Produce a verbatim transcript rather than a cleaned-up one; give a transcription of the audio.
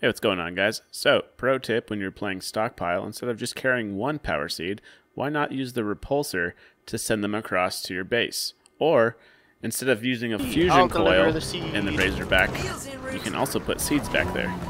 Hey, what's going on, guys? So, pro tip when you're playing stockpile, instead of just carrying one power seed, why not use the repulsor to send them across to your base? Or, instead of using a fusion coil in the Razorback, you can also put seeds back there.